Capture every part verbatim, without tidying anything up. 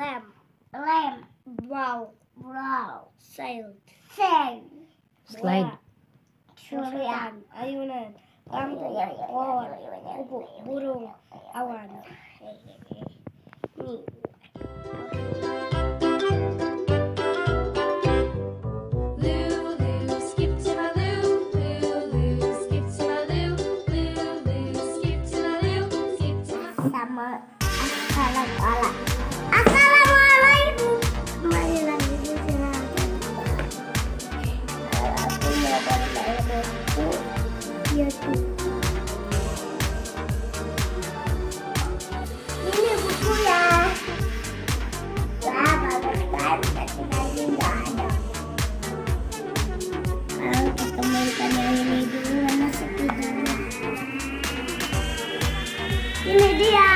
lamb, lamb, brow, brow, sail, sail, slide, Surian, ayunan, lampu, pohon, kupu, burung, awan. Assalamualaikum. Kembali lagi di channel aku. Aku ini buku ya. Wah, bagus banget. Tapi lagi nggak ada. Lalu kembalikan yang ini dulu, masuk ke dalam. Ini dia.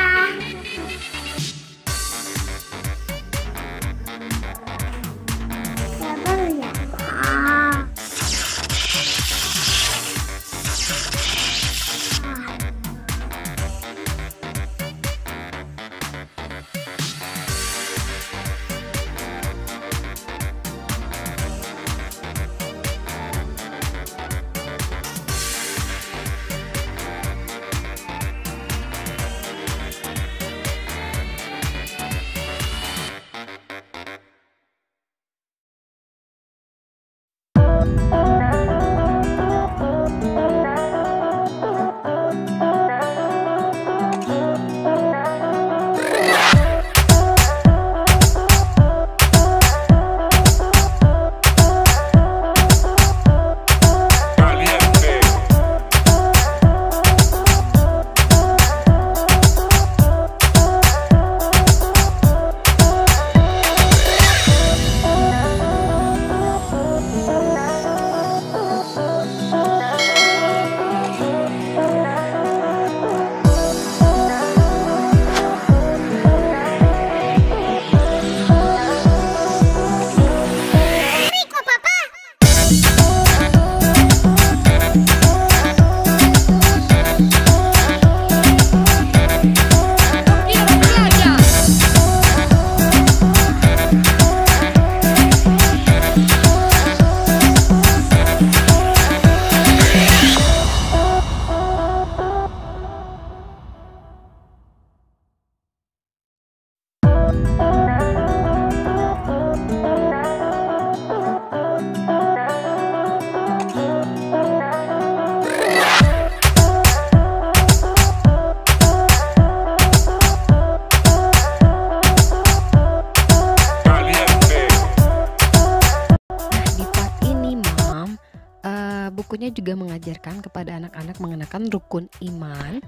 Bukunya juga mengajarkan kepada anak-anak mengenakan rukun iman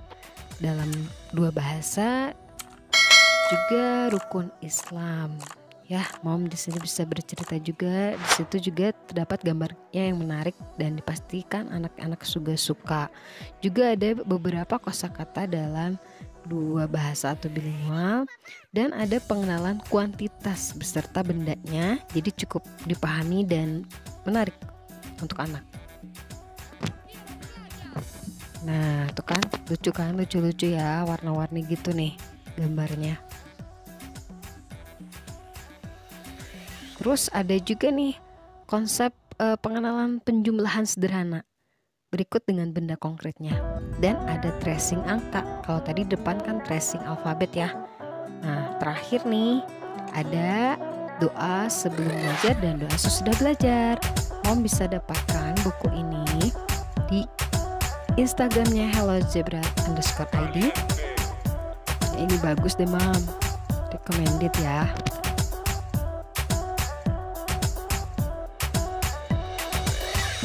dalam dua bahasa, juga rukun Islam. Ya, Mom di sini bisa bercerita juga. Di situ juga terdapat gambarnya yang menarik dan dipastikan anak-anak juga suka. Juga ada beberapa kosakata dalam dua bahasa atau bilingual dan ada pengenalan kuantitas beserta bendanya. Jadi cukup dipahami dan menarik untuk anak. Nah, tuh kan lucu kan, lucu-lucu ya, warna-warni gitu nih gambarnya. Terus ada juga nih konsep e, pengenalan penjumlahan sederhana berikut dengan benda konkretnya. Dan ada tracing angka. Kalau tadi depan kan tracing alfabet ya. Nah, terakhir nih ada doa sebelum belajar dan doa sesudah belajar. Om bisa dapatkan buku ini di Instagramnya Hellozebra underscore I D. Ini bagus deh Mam, recommended ya.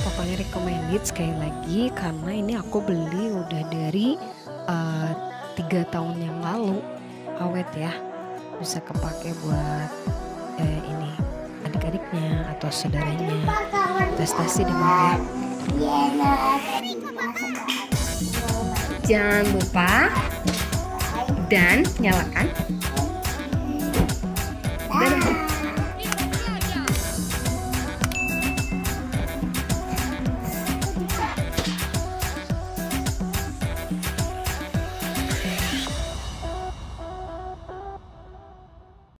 Pokoknya recommended sekali lagi karena ini aku beli udah dari uh, tiga tahun yang lalu, awet ya, bisa kepake buat uh, ini adik-adiknya atau saudaranya. Investasi deh Mam ya. Jangan lupa dan nyalakan